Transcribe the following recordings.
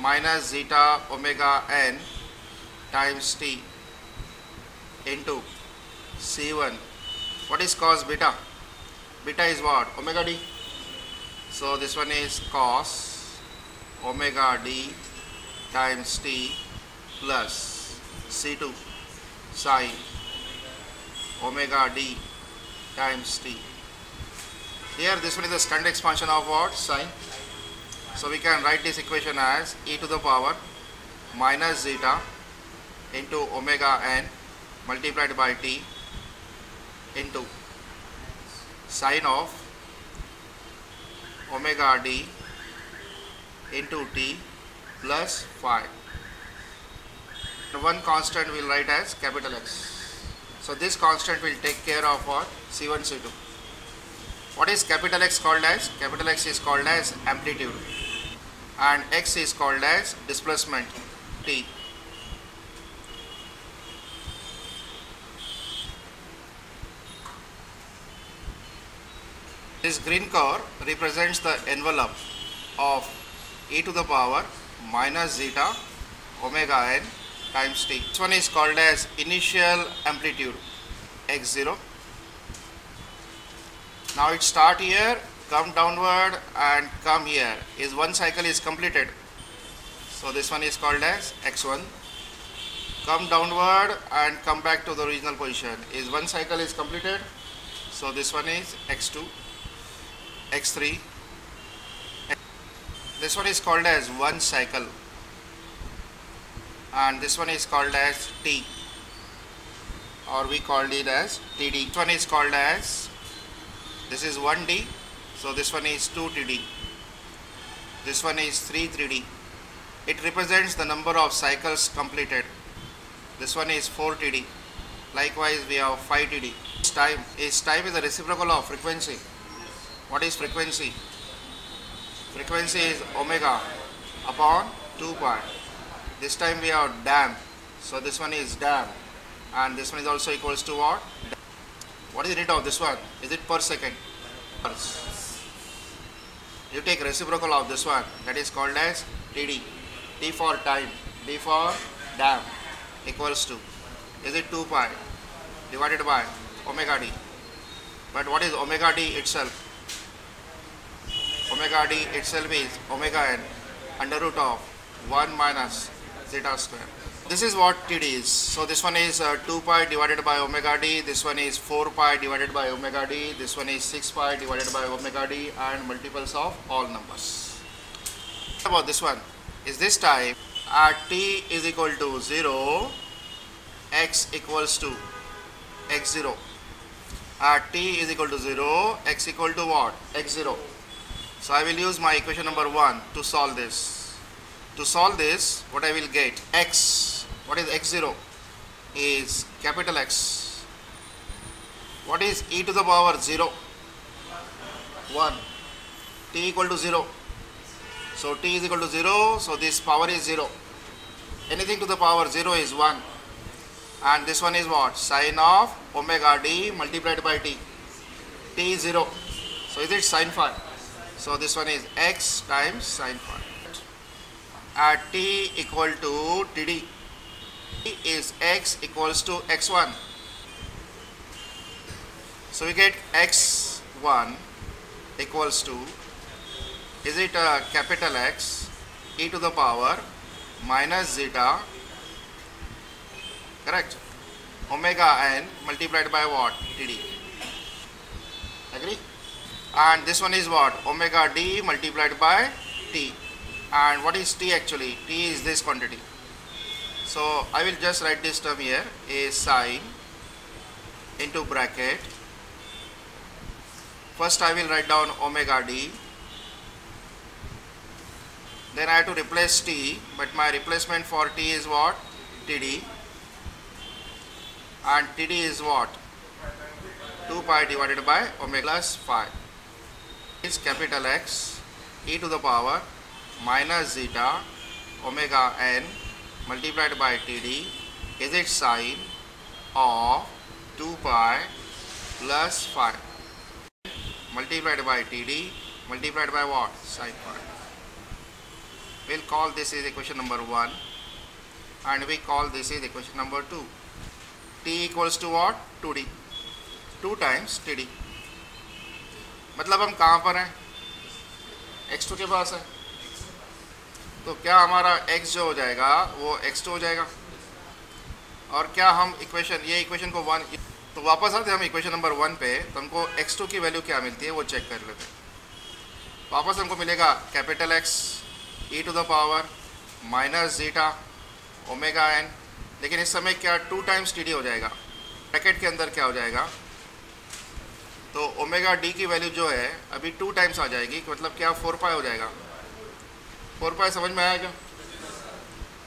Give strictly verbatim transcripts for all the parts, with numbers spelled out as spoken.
minus zeta omega n times t into C one. What is cos beta? Beta is what? Omega d. So this one is cos omega d times t plus C two sin omega d times t. Here this one is the standard expansion of what? Sin. So we can write this equation as e to the power minus zeta into omega n multiplied by t into sine of omega d into t plus phi. The one constant we will write as capital X. So this constant will take care of what? C one, C two. What is capital X called as? Capital X is called as amplitude and X is called as displacement T. This green curve represents the envelope of e to the power minus zeta omega n times t. This one is called as initial amplitude x zero. Now it start here, come downward and come here. Is one cycle is completed. So this one is called as x one. Come downward and come back to the original position. Is one cycle is completed. So this one is x two, x three. This one is called as one cycle. And this one is called as T, or we called it as T D. This one is called as, this is one D, so this one is two T D, this one is three three D. It represents the number of cycles completed. This one is four T D, likewise we have five T D. Its time is time is the reciprocal of frequency. What is frequency? Frequency is omega upon two pi. This time we have damp, so this one is damp, and this one is also equals to what? What is the rate of this one? Is it per second? You take reciprocal of this one, that is called as T D. T for time, D for damp, equals to, is it two pi divided by omega d. But what is omega d itself? Omega d itself is omega n under root of one minus zeta square. This is what T D is. So this one is uh, two pi divided by omega d, this one is four pi divided by omega d, this one is six pi divided by omega d, and multiples of all numbers. What about this one? Is this time at t is equal to zero, x equals to x zero. At t is equal to zero, x equal to what? x zero. So I will use my equation number one to solve this. To solve this, what I will get? X. What is x zero? Is capital X. What is e to the power zero? one. T equal to zero. So t is equal to zero. So this power is zero. Anything to the power zero is one. And this one is what? Sine of omega d multiplied by t. T is zero. So is it sine phi? So this one is x times sine phi. At t equal to T D. Is x equals to x one. So we get x one equals to, is it a capital X e to the power minus zeta, correct, omega n multiplied by what? T D. Agree? And this one is what? Omega d multiplied by t. And what is t actually? T is this quantity. So I will just write this term here, a sine into bracket. First I will write down omega d. Then I have to replace t, but my replacement for t is what? T D. And T D is what? two pi divided by omega plus phi. It's capital X e to the power minus zeta omega n multiplied by T D, is it sine of two pi plus phi multiplied by T D multiplied by what? Sine phi. We'll call this is equation number one, and we call this is equation number two. T equals to what? Two D, two times T D. मतलब हम कहाँ पर हैं? X to के पास है, तो क्या हमारा x जो हो जाएगा वो एक्स टू हो जाएगा. और क्या हम इक्वेशन ये इक्वेशन को वन, तो वापस आते हैं हम इक्वेशन नंबर वन पे, तो हमको एक्स टू की वैल्यू क्या मिलती है वो चेक कर लेते हैं. वापस हमको मिलेगा capital X e to the power minus zeta omega N, लेकिन इस समय क्या टू टाइम्स टी डी हो जाएगा. ब्रैकेट के अंदर क्या हो जाएगा, तो ओमेगा डी की वैल्यू जो है अभी टू टाइम्स आ जाएगी, मतलब क्या फोर पाई हो जाएगा. फोर पाई समझ में आएगा,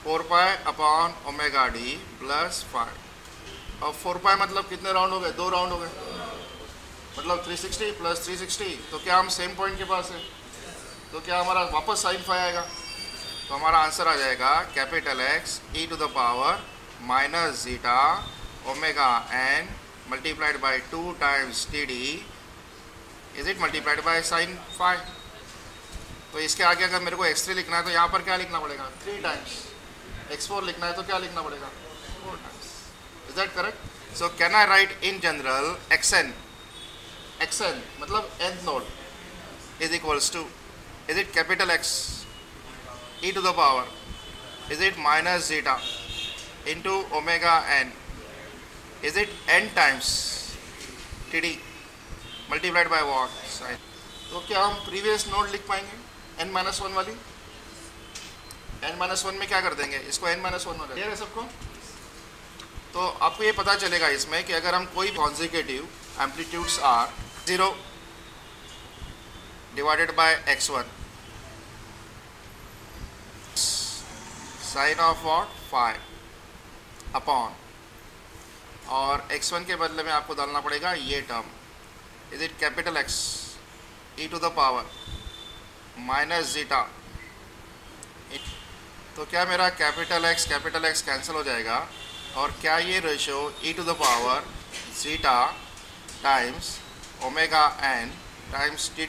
four pi upon omega D plus five. और फोर पाई मतलब कितने राउंड हो गए, दो राउंड हो गए, मतलब three sixty plus three sixty. तो क्या हम सेम पॉइंट के पास है, तो क्या हमारा वापस साइन फाई आएगा. तो हमारा आंसर आ जाएगा capital X E to the power minus zeta omega N multiplied by two times T D is it multiplied by sin phi. तो इसके आगे अगर मेरे को एक्स थ्री लिखना है तो यहाँ पर क्या लिखना पड़ेगा, थ्री times. एक्स फोर लिखना है तो क्या लिखना पड़ेगा, four times. Is that correct? So can I write in general xn, xn मतलब nth node is equals to, is it capital X e to the power, is it minus zeta into omega n, is it n times T D multiplied by what sin. तो क्या हम previous node लिख पाएंगे n minus one वाली, n minus one में क्या कर देंगे इसको, n माइनस वन वाला है सबको. तो आपको ये पता चलेगा इसमें कि अगर हम कोई consecutive amplitudes are zero divided by X one sine of what five upon, और एक्स वन के बदले में आपको डालना पड़ेगा ये term, is it capital X E to the power minus zeta. तो क्या मेरा capital X capital X cancel हो जाएगा, और क्या ये ratio E to the power zeta times omega N times T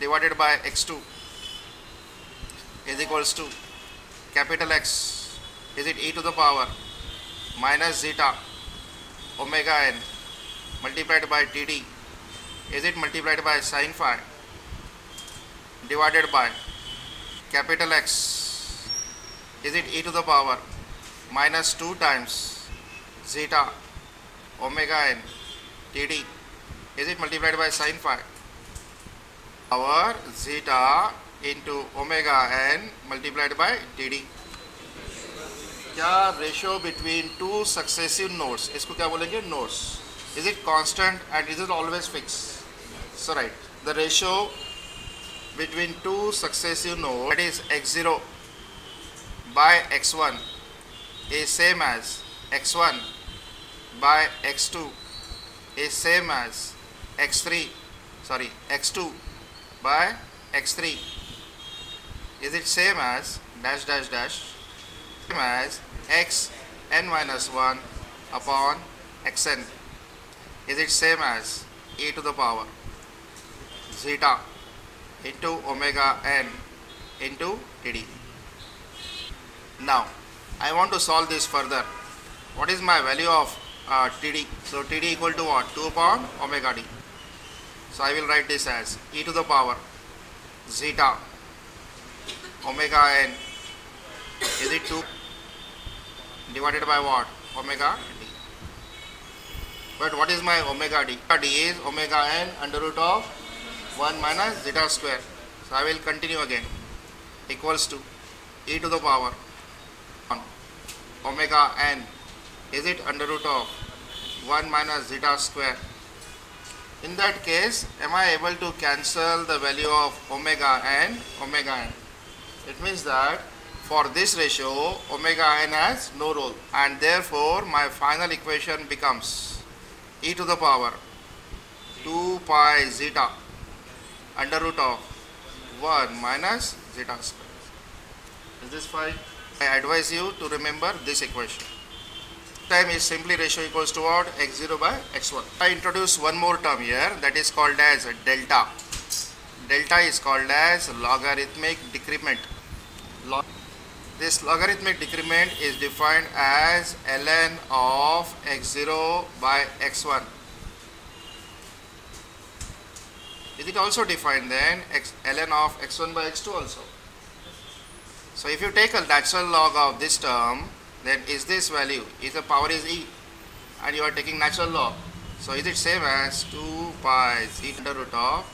divided by X two is equals to capital X is it E to the power minus zeta omega N multiplied by T D is it multiplied by sine phi divided by capital X is it E to the power minus two times zeta omega N T D is it multiplied by sine phi power zeta into omega N multiplied by T D. क्या ratio between two successive nodes, इसको क्या बोलेंगे, nodes. Is it constant and is it always fix. So write the ratio between two successive node that is X zero by X one is same as X one by X two is same as X three sorry X two by X three is it same as dash dash dash as x n minus one upon x n is it same as e to the power zeta into omega n into T D. Now I want to solve this further. What is my value of uh, T D? So T D equal to what, two upon omega d. So I will write this as e to the power zeta omega n is it two divided by what, omega d. But what is my omega d? D is omega n under root of one minus zeta square. So I will continue again, equals to e to the power one omega n is it under root of one minus zeta square. In that case, am I able to cancel the value of omega n omega n? It means that for this ratio omega n has no role, and therefore my final equation becomes e to the power two pi zeta under root of one minus zeta square. Is this fine? I advise you to remember this equation. Time is simply ratio equals to what, x zero by x one. I introduce one more term here that is called as delta. delta is called as logarithmic decrement. Log this logarithmic decrement is defined as ln of x zero by x one. Is it also defined then X, ln of x one by x two also? So if you take a natural log of this term, then is this value, if the power is e and you are taking natural log, so is it same as two pi z under root of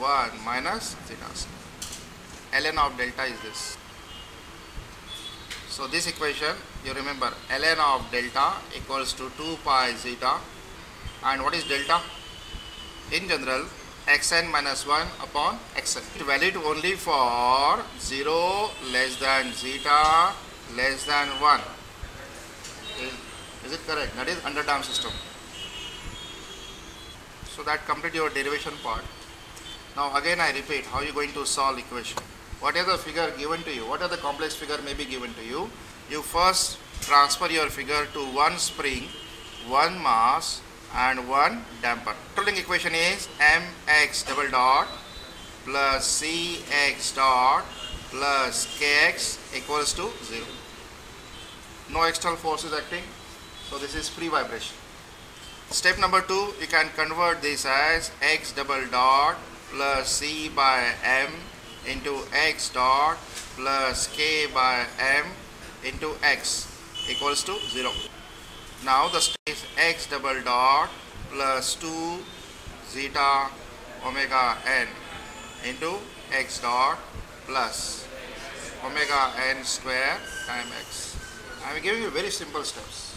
one minus zeta? Ln of delta is this. So this equation you remember, ln of delta equals to two pi zeta, and what is delta? In general, xn minus one upon xn. It valid only for zero less than zeta less than one. Is, is it correct? That is under damped system. So that complete your derivation part. Now again I repeat, how you going to solve equation? Whatever figure given to you, what are the complex figure may be given to you, you first transfer your figure to one spring, one mass and one damper. Controlling equation is mx double dot plus cx dot plus kx equals to zero. No external force is acting, so this is free vibration. Step number two, you can convert this as x double dot plus c by m into x dot plus k by m into x equals to zero. Now the step is x double dot plus two zeta omega n into x dot plus omega n square time x. I am giving you very simple steps.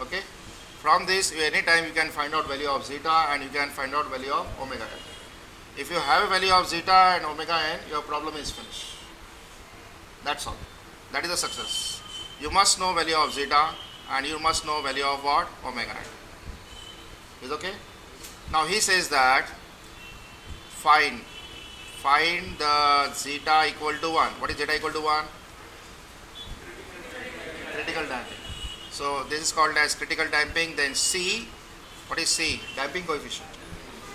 Okay. From this, anytime you can find out value of zeta and you can find out value of omega n. If you have a value of zeta and omega n, your problem is finished. That's all. That is a success. You must know value of zeta and you must know value of what? Omega n. Is okay? Now he says that find, find the zeta equal to one. What is zeta equal to one? Critical damping. So this is called as critical damping. Then C, what is C? Damping coefficient.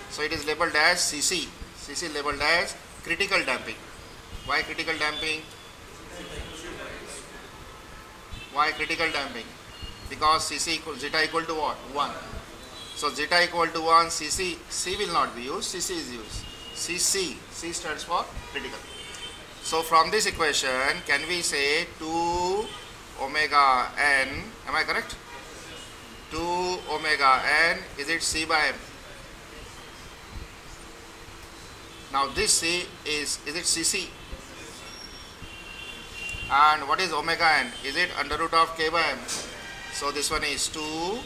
So it is labeled as C C. C C labeled as critical damping. Why critical damping? Why critical damping? Because C C equal, zeta equal to what? one. So zeta equal to one, C C, C will not be used, C C is used. C C, C stands for critical. So from this equation, can we say two omega n, am I correct? two omega n, is it C by M? Now this C is, is it C C? And what is omega n? Is it under root of K by M? So this one is two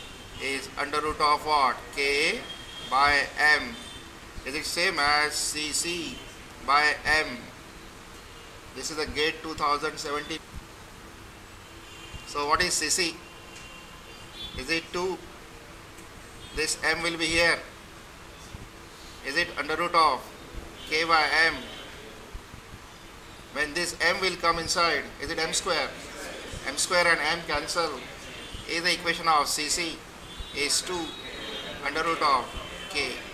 is under root of what? K by M. Is it same as C C by M? This is the GATE two thousand seventeen. So what is C C? Is it two? This M will be here. Is it under root of K by M? When this M will come inside, is it M square? M square and M cancel. Is the equation of C C is two under root of K.